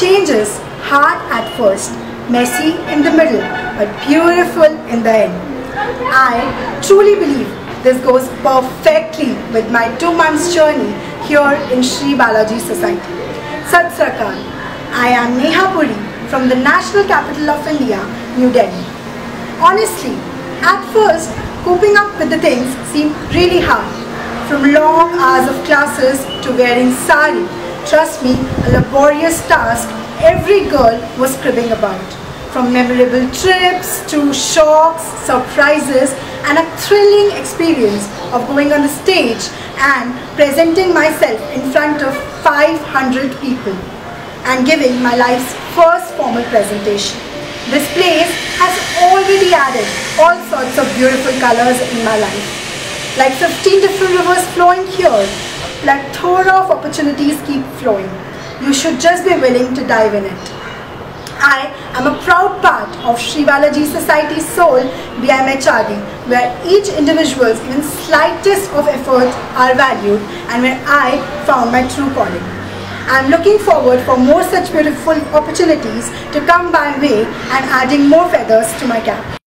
Changes, hard at first, messy in the middle, but beautiful in the end. I truly believe this goes perfectly with my 2 months journey here in Sri Balaji Society. Sat Sarkar, I am Neha Puri from the national capital of India, New Delhi. Honestly, at first, coping up with the things seemed really hard. From long hours of classes to wearing sari, trust me, a laborious task every girl was cribbing about. From memorable trips to shocks, surprises and a thrilling experience of going on the stage and presenting myself in front of 500 people and giving my life's first formal presentation. This place has already added all sorts of beautiful colors in my life. Like 15 different rivers flowing here, plethora of opportunities keep flowing. You should just be willing to dive in it. I am a proud part of Sri Balaji Society's soul, BIMHRD, where each individual's even slightest of efforts are valued and where I found my true calling. I am looking forward for more such beautiful opportunities to come my way and adding more feathers to my cap.